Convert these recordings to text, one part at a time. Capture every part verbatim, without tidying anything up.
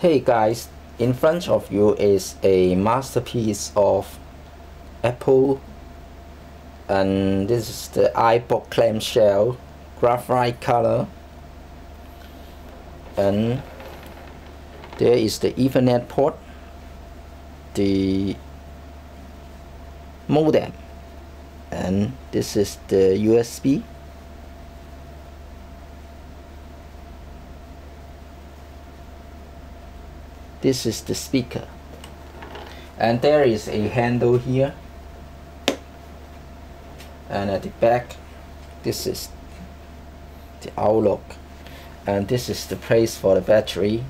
Hey guys, in front of you is a masterpiece of Apple, and this is the iBook Clamshell graphite color, and there is the Ethernet port, the modem, and this is the U S B. This is the speaker, and there is a handle here, and at the back this is the outlook, and this is the place for the battery,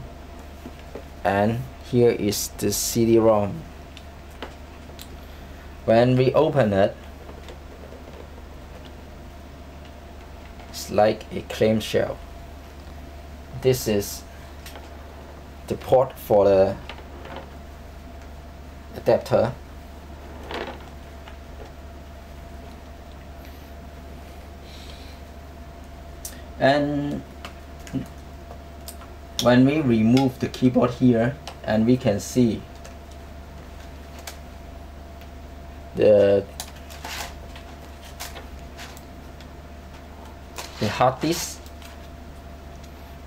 and here is the C D ROM. When we open it, it's like a clamshell. This is the port for the adapter, and when we remove the keyboard here, and we can see the the hard disk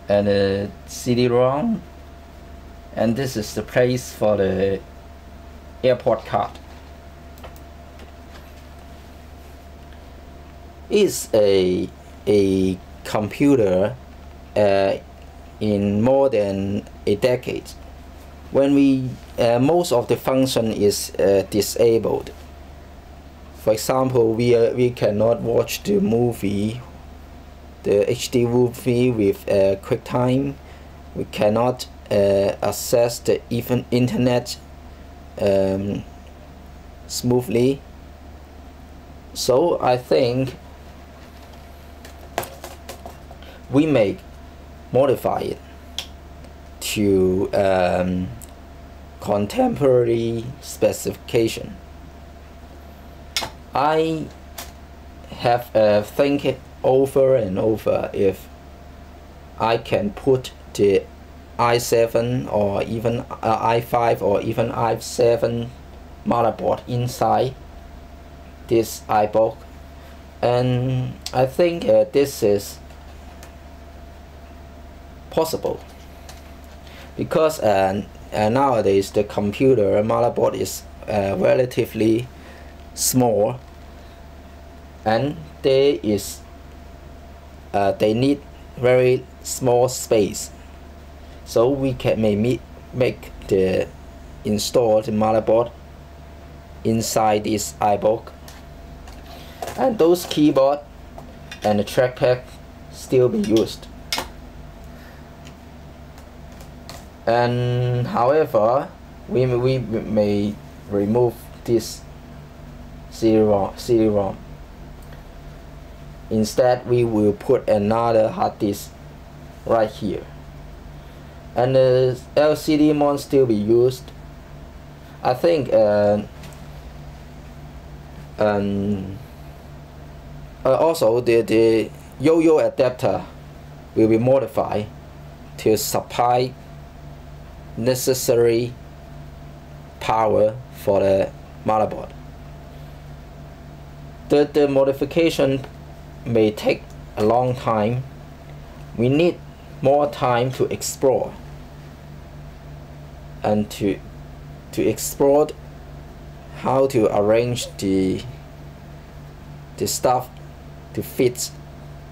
and the C D ROM. And this is the place for the airport card. It's a, a computer uh, in more than a decade. When we, uh, most of the function is uh, disabled. For example, we, uh, we cannot watch the movie, the H D movie with uh, QuickTime. We cannot Uh, access the even internet um, smoothly. So I think we may modify it to um, contemporary specification. I have uh, think it over and over if I can put the i seven or even uh, i five or even i seven motherboard inside this iBook, and I think uh, this is possible because uh, uh, nowadays the computer motherboard is uh, relatively small, and there is uh, they need very small space. So we can maybe make the install the motherboard inside this iBook, and those keyboard and the trackpad still be used. And however, we we may remove this C D ROM. Instead, we will put another hard disk right here. And the L C D mount still be used. I think uh, um, uh, also the, the yo-yo adapter will be modified to supply necessary power for the motherboard. The, the modification may take a long time. We need more time to explore and to to explore how to arrange the the stuff to fit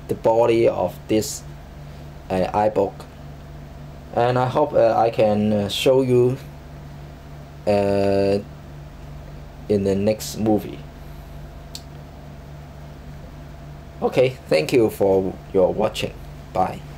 the body of this uh, iBook. And I hope uh, I can show you uh, in the next movie. Okay, thank you for your watching. Bye.